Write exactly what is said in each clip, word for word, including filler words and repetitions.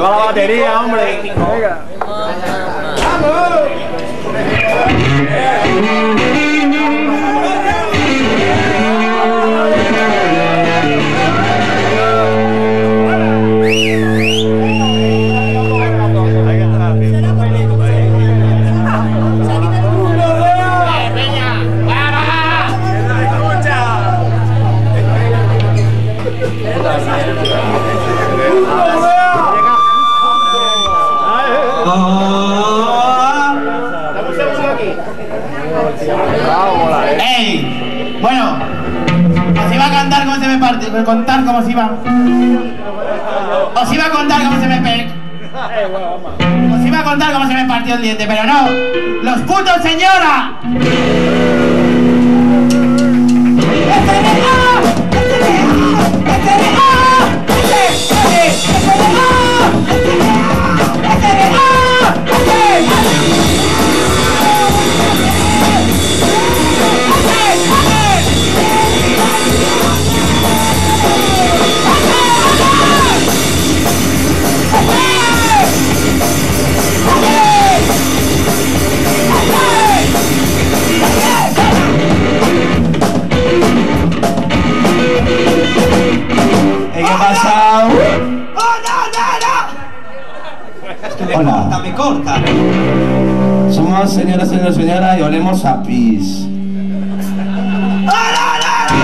¡Me va la batería, hombre! Venga. ¡Vamos! ¡Ey! Bueno, os iba a contar cómo se me parte, contar cómo se iba. Os iba a contar cómo se me pe... Os iba a contar cómo se me partió el diente, pero no. ¡Los putos, señora! Hola. Me corta. Somos señoras, señoras, señoras y olemos a pis. ¡Oh! ¡No!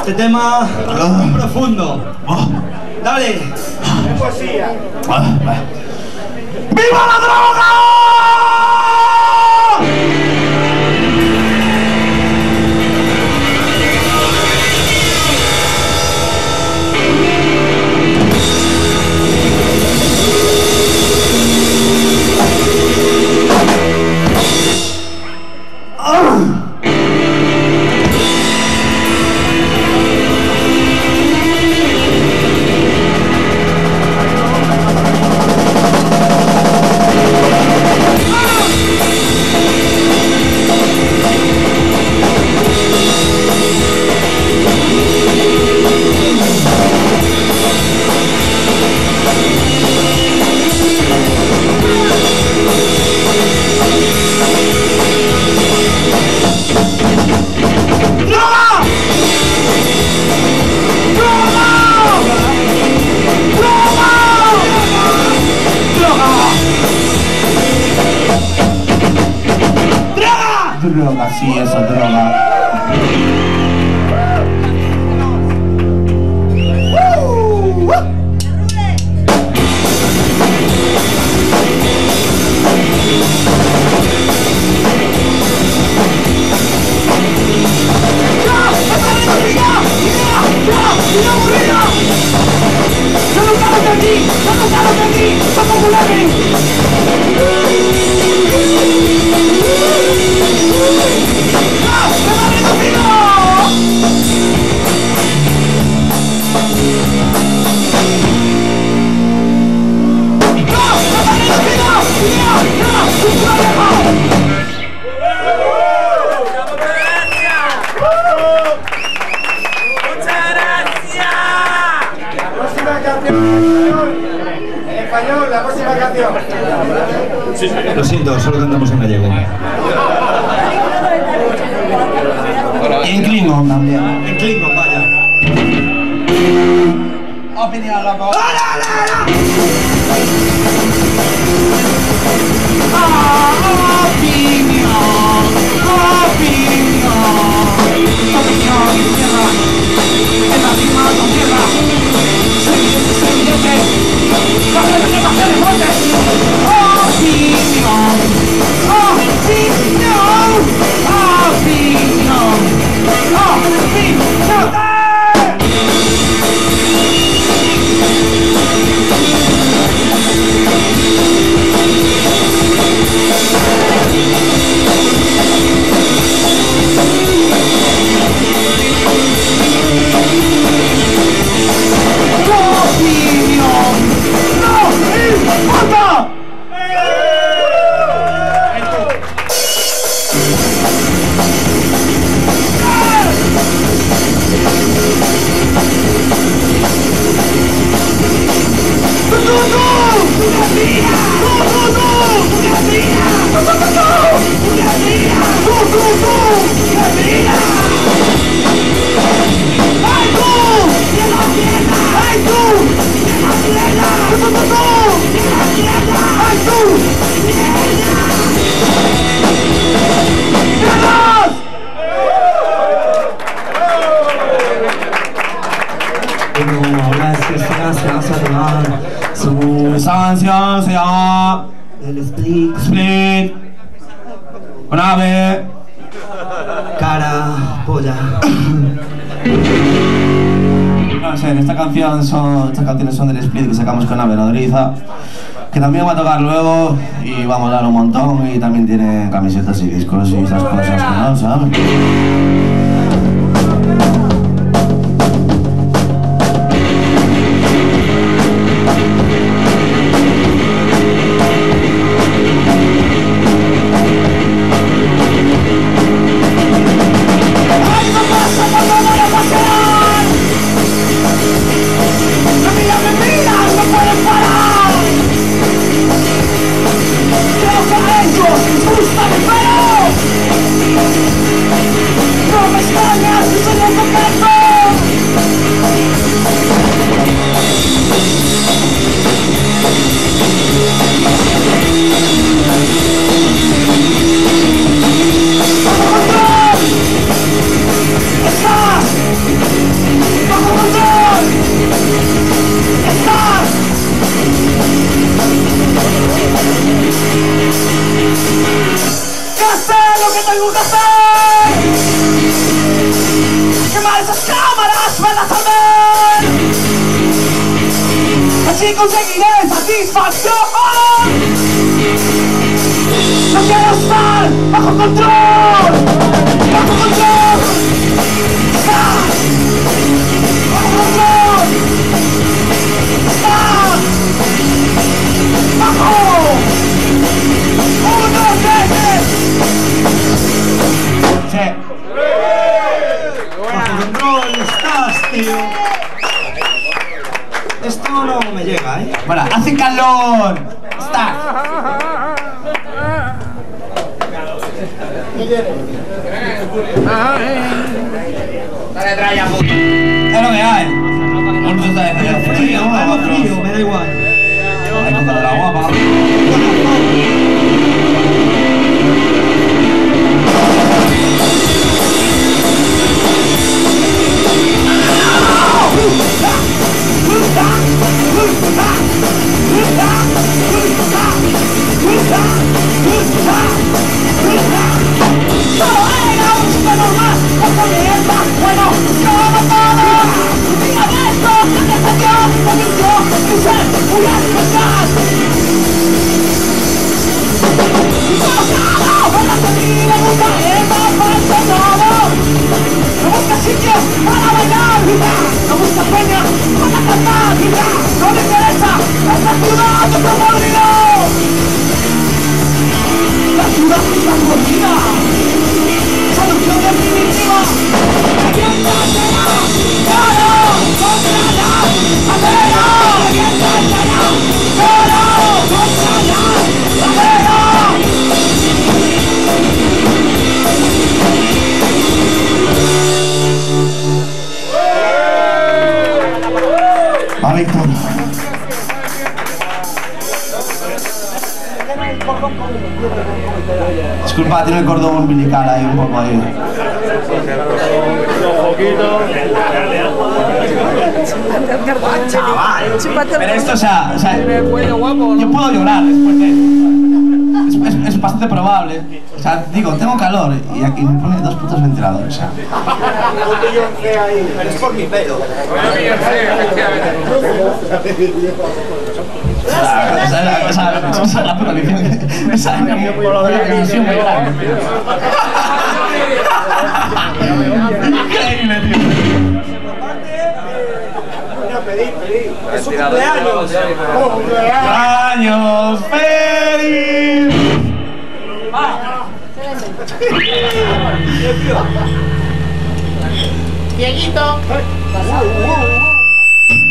Este tema es profundo. Dale. Es poesía. ¡Viva la droga! ¡Ah! Droga, sí, esa droga. Lo siento, solo cantamos en gallego. Y en Klingon también. En Klingon, vaya. Opinión a la voz. We'll be right back. Una vez. Cara, polla. No sé, esta canción son, estas canciones son del split que sacamos con Ave Nodriza, que también va a tocar luego y va a molar un montón, y también tiene camisetas y discos y esas cosas, ¿no? ¿Sabes? Así conseguiré satisfacción. No quiero estar bajo control, bajo control, estar bajo control, estar bajo. Uno, dos, tres, tres. Sí. Bajo control estás, tío. Esto no me llega, ¿eh? Bueno, hace calor. Está. Dale, trae ya, puto. Es lo que hay. Hago frío, hago frío, me da igual. Hay que dar la guapa. Disculpa, tiene el cordón umbilical ahí un poco ahí. Pero esto, o sea, o sea, yo puedo llorar después de esto. Es, es, es bastante probable. O sea, digo, tengo calor y aquí me ponen dos putos ventiladores. O sea. Pero es por mi pelo. Esa es la protección. Esa es la protección muy grande. Increíble, tío. Es un cumpleaños. ¡Cumpleaños feliz! Dieguito. We'll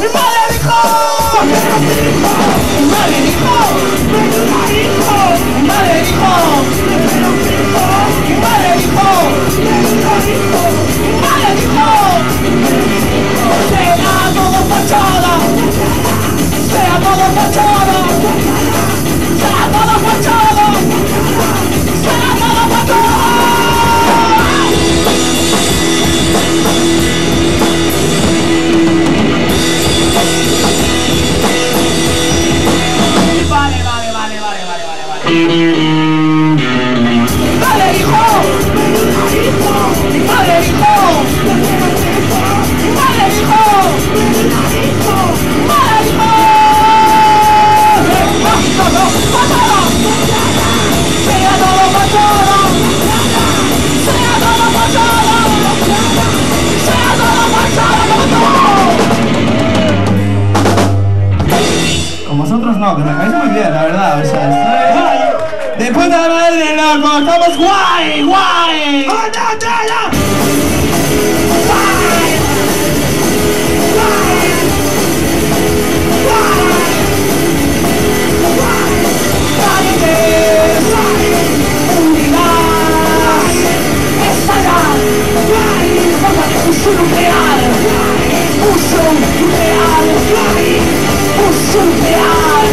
be right back. ¡Dale, hijo! ¡Dale, hijo! ¡Dale, hijo! ¡Dale, hijo! ¡Basta, basta! ¡Sea todo pasado! ¡Sea todo pasado! ¡Sea todo pasado! Con vosotros no, que me caéis muy bien, la verdad, o sea, ¡de puta madre, loco! ¡Estamos guay, guay! ¡Oh, no, no, no! ¡Guay! ¡Guay! ¡Guay! ¡Guay! ¡Guay! ¡Guay! ¡Unidad! ¡Es allá! ¡Guay! ¡Forma de fusión nuclear! ¡Fusión nuclear! ¡Guay! ¡Fusión nuclear!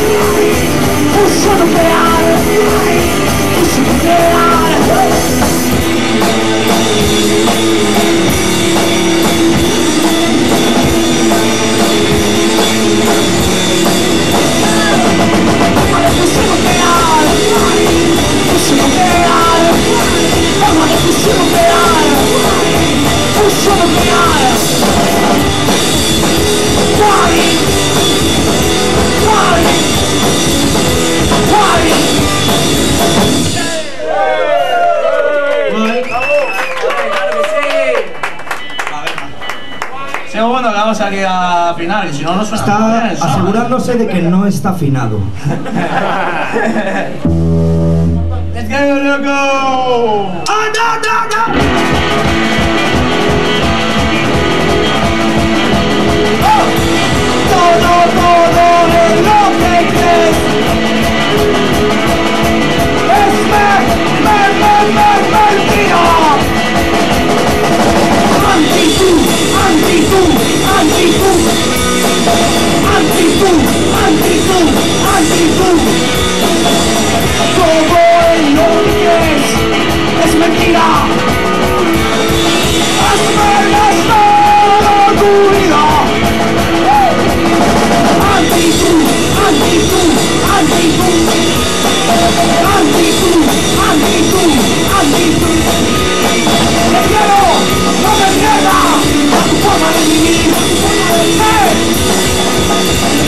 ¡Fusión nuclear! ¡Fusión a afinar, que si no, no suena. Está bien, asegurándose de que no está afinado. ¡Let's go, loco! ¡Ah, no, no, no! ¡Oh! Todo, todo es lo que crees. Es mer, mer, mer, mer, mentira. Anti-boom, anti-boom, anti-boom, anti-boom. Todo en lo que es, es mentira. Hazme gastar tu vida. Anti-boom, anti-boom, anti-boom. Anti-boom, anti-boom, anti-boom. ¡Te quiero! ¡No me pierdas! ¡A tu forma de vivir! We'll be right back.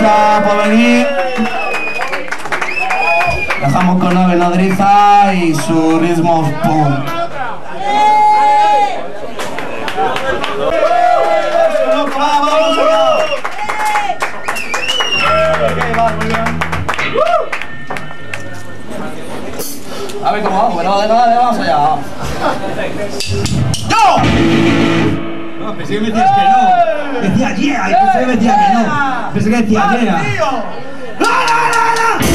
muchas por venir. Dejamos con la Venadriza y su ritmo punk. A ver cómo vamos, pero de nada, vamos allá. ¡No! No, pensé que me decías que no. Decía yeah, y pensé que me decía que no. Pensé que decía yeah. ¡No, no, no, no!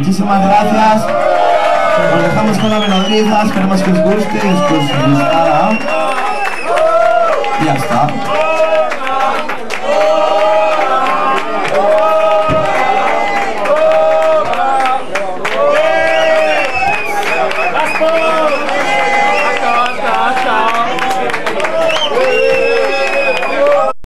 Muchísimas gracias. Nos dejamos con la Venadriza, esperemos que os guste y os gustará. Ya está.